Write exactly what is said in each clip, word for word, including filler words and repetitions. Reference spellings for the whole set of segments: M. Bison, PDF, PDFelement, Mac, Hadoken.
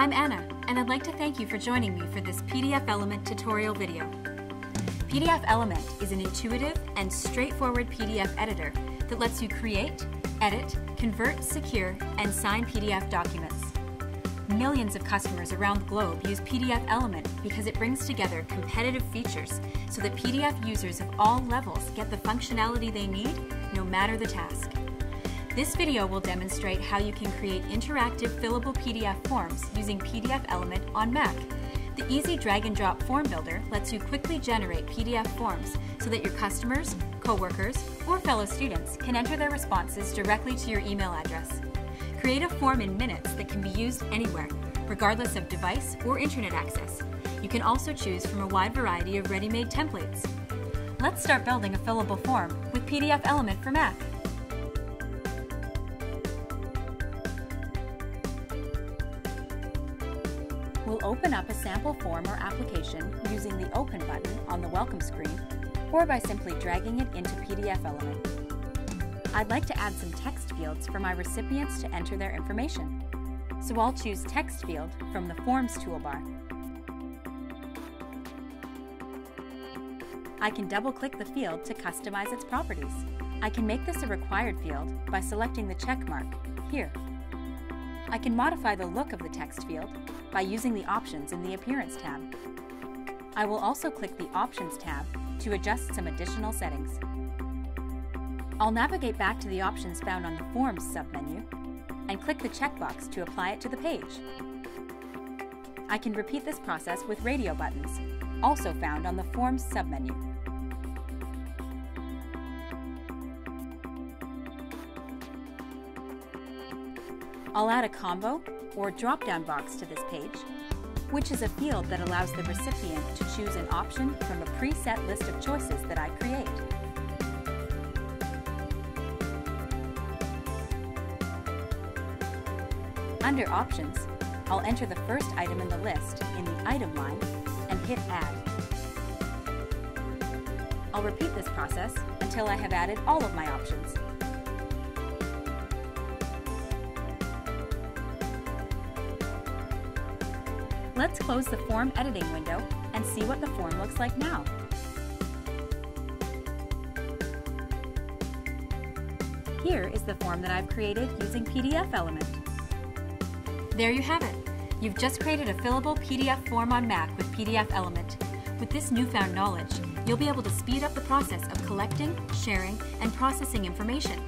I'm Anna, and I'd like to thank you for joining me for this PDFelement tutorial video. PDFelement is an intuitive and straightforward P D F editor that lets you create, edit, convert, secure, and sign P D F documents. Millions of customers around the globe use PDFelement because it brings together competitive features so that P D F users of all levels get the functionality they need, no matter the task. This video will demonstrate how you can create interactive fillable P D F forms using PDFelement on Mac. The easy drag-and-drop form builder lets you quickly generate P D F forms so that your customers, coworkers, or fellow students can enter their responses directly to your email address. Create a form in minutes that can be used anywhere, regardless of device or internet access. You can also choose from a wide variety of ready-made templates. Let's start building a fillable form with PDFelement for Mac. We'll open up a sample form or application using the Open button on the welcome screen, or by simply dragging it into PDFelement. I'd like to add some text fields for my recipients to enter their information. So I'll choose Text Field from the Forms toolbar. I can double-click the field to customize its properties. I can make this a required field by selecting the check mark here. I can modify the look of the text field by using the options in the Appearance tab. I will also click the Options tab to adjust some additional settings. I'll navigate back to the options found on the Forms submenu and click the checkbox to apply it to the page. I can repeat this process with radio buttons, also found on the Forms submenu. I'll add a combo or drop-down box to this page, which is a field that allows the recipient to choose an option from a preset list of choices that I create. Under Options, I'll enter the first item in the list in the Item line and hit Add. I'll repeat this process until I have added all of my options. Let's close the form editing window and see what the form looks like now. Here is the form that I've created using PDFelement. There you have it. You've just created a fillable P D F form on Mac with PDFelement. With this newfound knowledge, you'll be able to speed up the process of collecting, sharing, and processing information.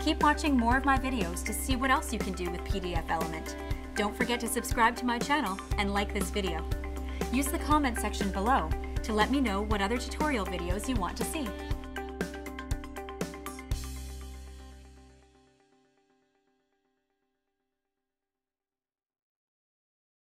Keep watching more of my videos to see what else you can do with PDFelement. Don't forget to subscribe to my channel and like this video. Use the comment section below to let me know what other tutorial videos you want to see.